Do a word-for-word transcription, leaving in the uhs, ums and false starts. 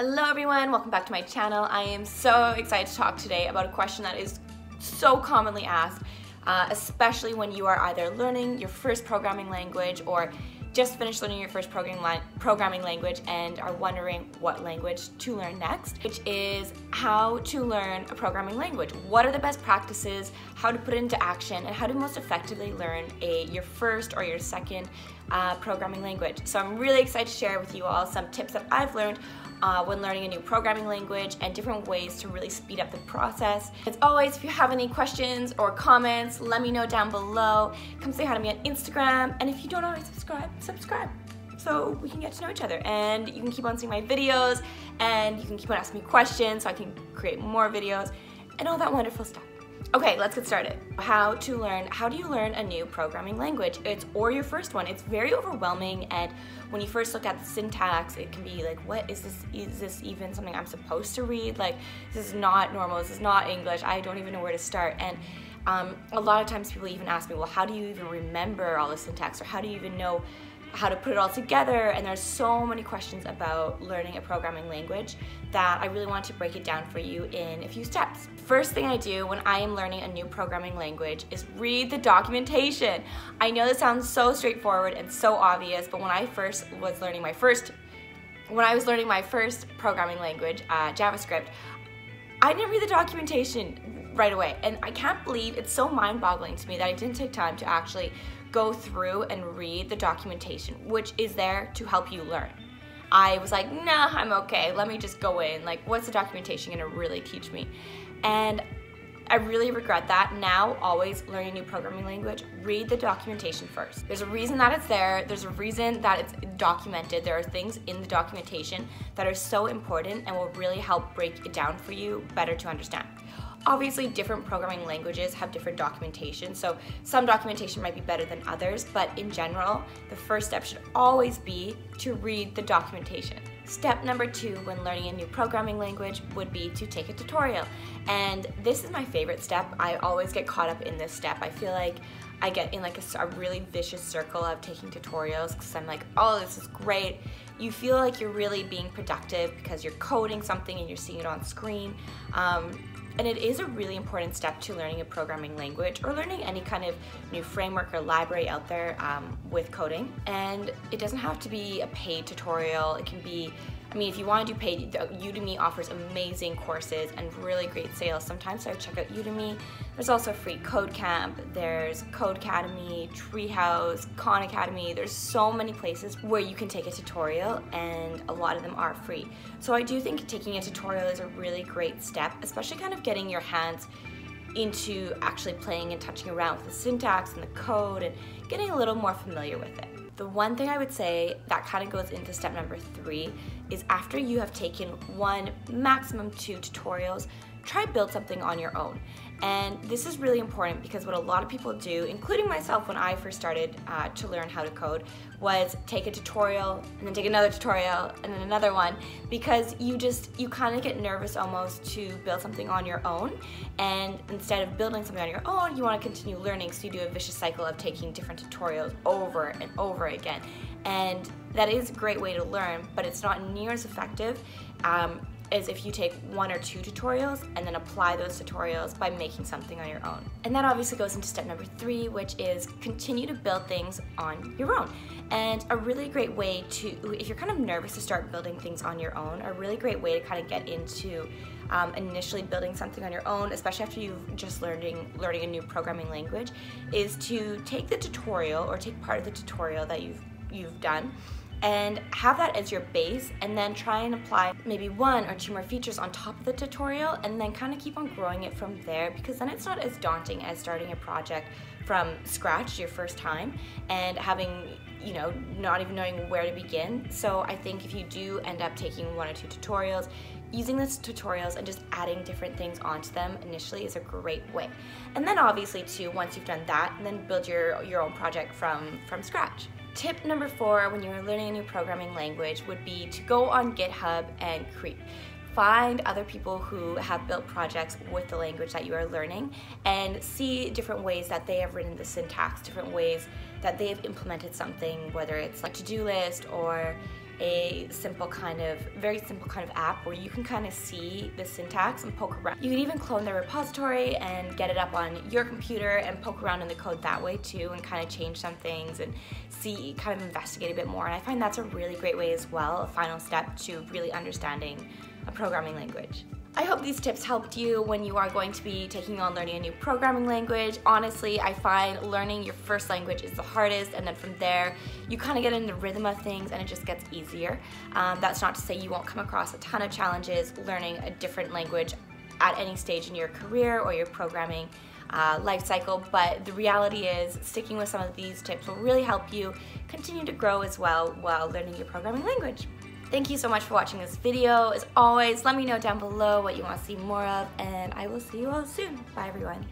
Hello everyone, welcome back to my channel. I am so excited to talk today about a question that is so commonly asked, uh, especially when you are either learning your first programming language or just finished learning your first programming, la programming language and are wondering what language to learn next, which is how to learn a programming language. What are the best practices, how to put it into action, and how to most effectively learn a your first or your second uh, programming language. So I'm really excited to share with you all some tips that I've learned Uh, when learning a new programming language and different ways to really speed up the process. As always, if you have any questions or comments, let me know down below. Come say hi to me on Instagram, and if you don't already subscribe, subscribe so we can get to know each other, and you can keep on seeing my videos, and you can keep on asking me questions so I can create more videos and all that wonderful stuff. Okay, let's get started. How to learn, how do you learn a new programming language? It's, or your first one. It's very overwhelming, and when you first look at the syntax, it can be like, what is this, is this even something I'm supposed to read? Like, this is not normal, this is not English, I don't even know where to start. And um, a lot of times people even ask me, well, how do you even remember all the syntax, or how do you even know how to put it all together? And there's so many questions about learning a programming language that I really want to break it down for you in a few steps. First thing I do when I am learning a new programming language is read the documentation. I know this sounds so straightforward and so obvious, but when I first was learning my first, when I was learning my first programming language, uh, JavaScript, I didn't read the documentation right away, and I can't believe it's so mind-boggling to me that I didn't take time to actually go through and read the documentation, which is there to help you learn. I was like, nah, I'm okay, let me just go in, like, what's the documentation gonna really teach me? And I really regret that. Now, always learning a new programming language, read the documentation first. There's a reason that it's there, there's a reason that it's documented. There are things in the documentation that are so important and will really help break it down for you better to understand. Obviously, different programming languages have different documentation, so some documentation might be better than others, but in general, the first step should always be to read the documentation. Step number two when learning a new programming language would be to take a tutorial. And this is my favorite step. I always get caught up in this step. I feel like I get in like a, a really vicious circle of taking tutorials because I'm like, oh, this is great. You feel like you're really being productive because you're coding something and you're seeing it on screen. Um, And it is a really important step to learning a programming language or learning any kind of new framework or library out there um, with coding. And it doesn't have to be a paid tutorial. It can be, I mean, if you want to do paid, Udemy offers amazing courses and really great sales sometimes, so I check out Udemy. There's also free Codecamp, there's Codecademy, Treehouse, Khan Academy. There's so many places where you can take a tutorial, and a lot of them are free. So I do think taking a tutorial is a really great step, especially kind of getting your hands into actually playing and touching around with the syntax and the code and getting a little more familiar with it. The one thing I would say that kind of goes into step number three is after you have taken one, maximum two tutorials, try build something on your own. And this is really important because what a lot of people do, including myself when I first started uh, to learn how to code, was take a tutorial and then take another tutorial and then another one, because you just, you kind of get nervous almost to build something on your own, and instead of building something on your own, you want to continue learning, so you do a vicious cycle of taking different tutorials over and over again. And that is a great way to learn, but it's not near as effective um, is if you take one or two tutorials and then apply those tutorials by making something on your own. And that obviously goes into step number three, which is continue to build things on your own. And a really great way to, if you're kind of nervous to start building things on your own, a really great way to kind of get into um, initially building something on your own, especially after you've just learning, learning a new programming language, is to take the tutorial or take part of the tutorial that you've, you've done and have that as your base, and then try and apply maybe one or two more features on top of the tutorial, and then kind of keep on growing it from there, because then it's not as daunting as starting a project from scratch your first time and having, you know, not even knowing where to begin. So I think if you do end up taking one or two tutorials, using those tutorials and just adding different things onto them initially is a great way. And then obviously too, once you've done that, then build your, your own project from, from scratch. Tip number four when you're learning a new programming language would be to go on GitHub and create. Find other people who have built projects with the language that you are learning, and see different ways that they have written the syntax, different ways that they've implemented something, whether it's like a to-do list or a simple kind of, very simple kind of app where you can kind of see the syntax and poke around. You can even clone the repository and get it up on your computer and poke around in the code that way too, and kind of change some things and see, kind of investigate a bit more. And I find that's a really great way as well, a final step to really understanding a programming language. I hope these tips helped you when you are going to be taking on learning a new programming language. Honestly, I find learning your first language is the hardest, and then from there, you kind of get in the rhythm of things and it just gets easier. Um, that's not to say you won't come across a ton of challenges learning a different language at any stage in your career or your programming uh, life cycle, but the reality is sticking with some of these tips will really help you continue to grow as well while learning your programming language. Thank you so much for watching this video. As always, let me know down below what you want to see more of, and I will see you all soon. Bye everyone.